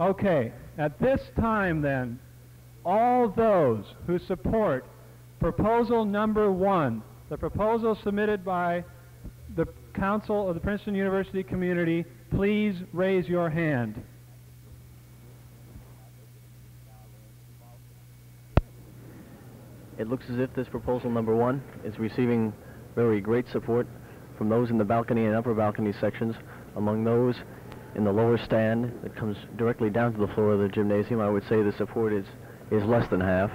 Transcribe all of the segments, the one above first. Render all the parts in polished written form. Okay, at this time then, all those who support proposal number 1, the proposal submitted by the Council of the Princeton University Community, please raise your hand. It looks as if this proposal number 1 is receiving very great support from those in the balcony and upper balcony sections, among those in the lower stand that comes directly down to the floor of the gymnasium. I would say the support is less than half.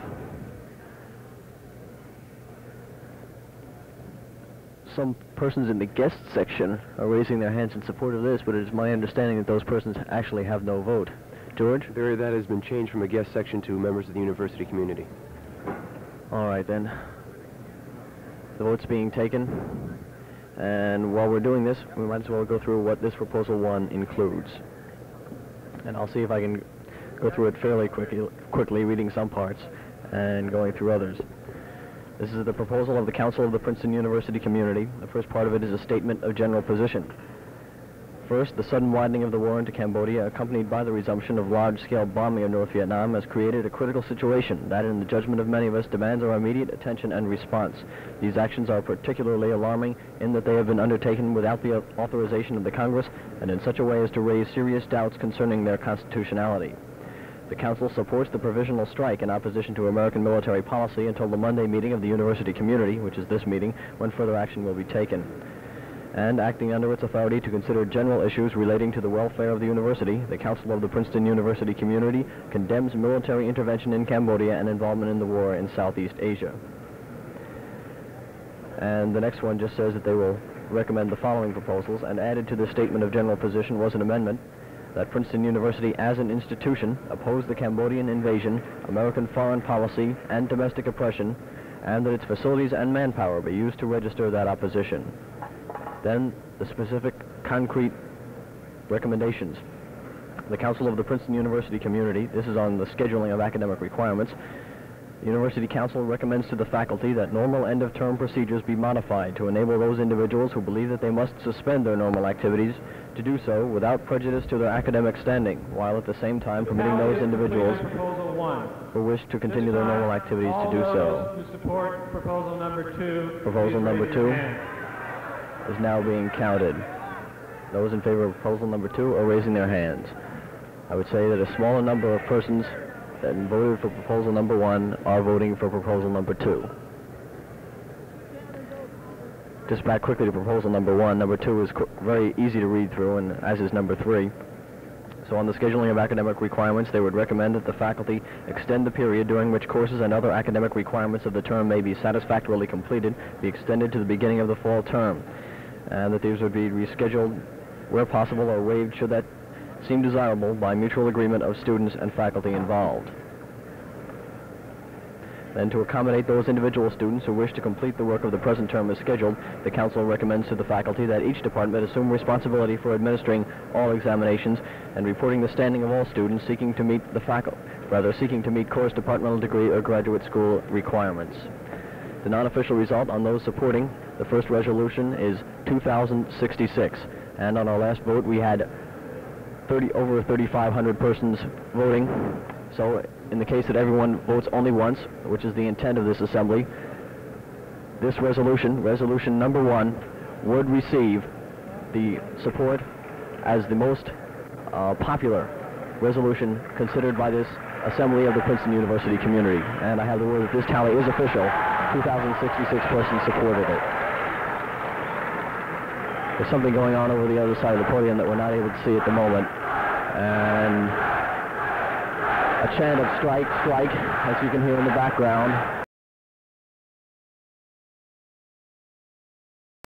Some persons in the guest section are raising their hands in support of this, but it is my understanding that those persons actually have no vote. George? Barry, that has been changed from a guest section to members of the university community. All right, then. The vote's being taken. And while we're doing this, we might as well go through what this Proposal 1 includes. And I'll see if I can go through it fairly quickly, reading some parts and going through others. This is the proposal of the Council of the Princeton University Community. The first part of it is a statement of general position. First, the sudden widening of the war into Cambodia, accompanied by the resumption of large-scale bombing of North Vietnam, has created a critical situation that, in the judgment of many of us, demands our immediate attention and response. These actions are particularly alarming in that they have been undertaken without the authorization of the Congress and in such a way as to raise serious doubts concerning their constitutionality. The Council supports the provisional strike in opposition to American military policy until the Monday meeting of the University Community, which is this meeting, when further action will be taken. And acting under its authority to consider general issues relating to the welfare of the university, the Council of the Princeton University Community condemns military intervention in Cambodia and involvement in the war in Southeast Asia. And the next one just says that they will recommend the following proposals, and added to the statement of general position was an amendment that Princeton University as an institution opposed the Cambodian invasion, American foreign policy, and domestic oppression, and that its facilities and manpower be used to register that opposition. Then the specific concrete recommendations. The Council of the Princeton University Community, this is on the scheduling of academic requirements, the University Council recommends to the faculty that normal end-of-term procedures be modified to enable those individuals who believe that they must suspend their normal activities to do so without prejudice to their academic standing, while at the same time permitting those individuals who wish to continue their normal activities to do so. To support proposal number 2. Proposal number 2 is now being counted. Those in favor of proposal number 2 are raising their hands. I would say that a smaller number of persons that voted for proposal number 1 are voting for proposal number 2. Just back quickly to proposal number 1. Number 2 is very easy to read through, and as is number 3. So on the scheduling of academic requirements, they would recommend that the faculty extend the period during which courses and other academic requirements of the term may be satisfactorily completed, be extended to the beginning of the fall term, and that these would be rescheduled where possible or waived should that seem desirable by mutual agreement of students and faculty involved. Then, to accommodate those individual students who wish to complete the work of the present term as scheduled, the Council recommends to the faculty that each department assume responsibility for administering all examinations and reporting the standing of all students seeking to meet course, departmental degree, or graduate school requirements. The non-official result on those supporting the first resolution is 2,066, and on our last vote we had over 3,500 persons voting. So in the case that everyone votes only once, which is the intent of this assembly, this resolution, resolution number 1, would receive the support as the most popular resolution considered by this assembly of the Princeton University Community. And I have the word that this tally is official. 2,066 persons supported it. There's something going on over the other side of the podium that we're not able to see at the moment. And a chant of strike, strike, as you can hear in the background.